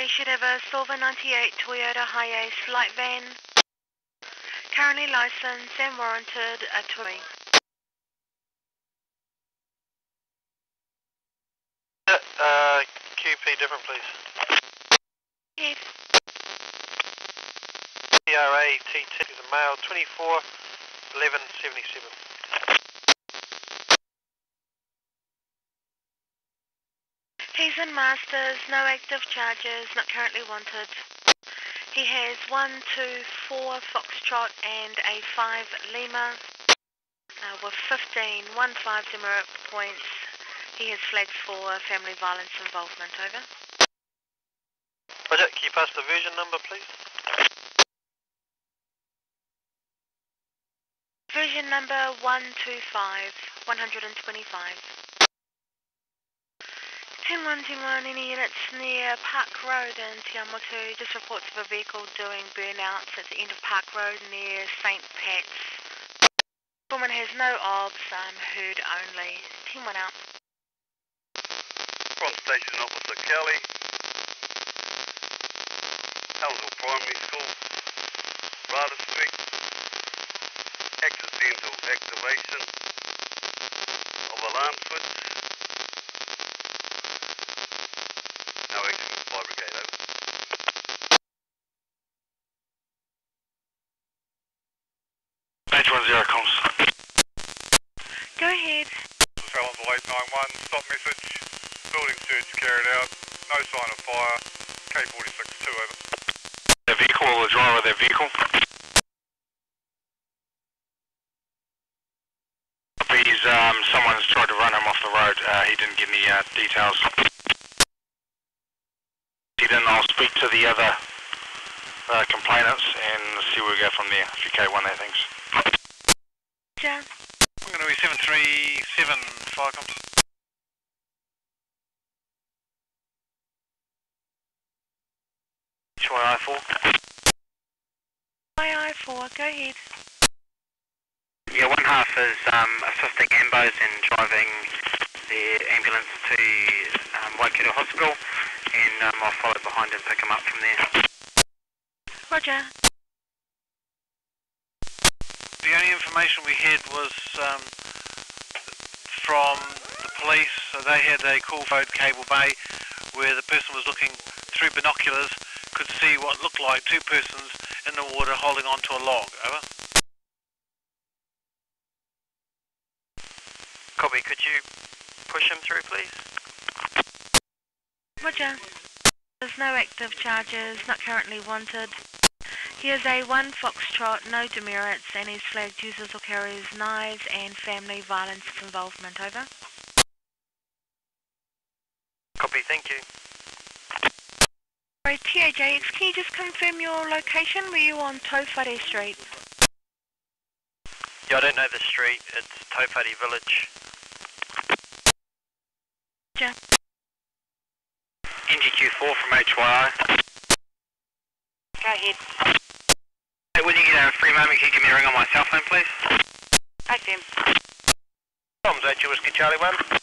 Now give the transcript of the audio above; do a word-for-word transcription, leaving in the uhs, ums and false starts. Bay should have a silver ninety-eight Toyota Hi-Ace light van, currently licensed and warranted a towing. Uh, Q P different, please. Yes. T R A T T is a male, twenty-four eleven seventy-seven. He's in Masters, no active charges, not currently wanted. He has one two four Foxtrot and a five Lima uh, with fifteen one five demerit points. He has flags for family violence involvement, over. Roger, can you pass the version number, please? Version number one two five, one two five. ten one ten one, any units near Park Road in Tiamatu, just reports of a vehicle doing burnouts at the end of Park Road near Saint Pat's. Woman has no obs, um, hood only. ten one out. From Station Officer Kelly, Alhul Primary School, Rata Street, accidental activation of alarm switch. H ten comms. Go ahead. Travel to eight nine one, stop message. Building search carried out. No sign of fire. K forty-six two, over. The vehicle or the driver of that vehicle? He's, um, someone's tried to run him off the road. Uh, he didn't give me uh, details. He didn't. I'll speak to the other uh, complainants and see where we go from there. If you K one that things. Yeah. I'm going to be seven three seven, fire comms. H Y I four. H Y I four, go ahead. Yeah, one half is um, assisting ambos in driving the ambulance to um, Waikato Hospital, and um, I'll follow behind and pick him up from there. Roger. The only information we had was um, from the police. So they had a call road Cable Bay where the person was looking through binoculars, could see what looked like two persons in the water holding onto a log. Over. Copy, could you push him through, please? Roger. There's no active charges, not currently wanted. He has a one Foxtrot, no demerits, and he's flagged users or carries knives and family violence involvement, over. Copy, thank you. Sorry, T H A X, can you just confirm your location? Were you on Tofati Street? Yeah, I don't know the street, it's Tofati Village. Yeah. N G Q four from H Y I. Go ahead. Would you get a free moment? Can you give me a ring on my cell phone, please? Hi, Sam. Tom's H U Whiskey Charlie one.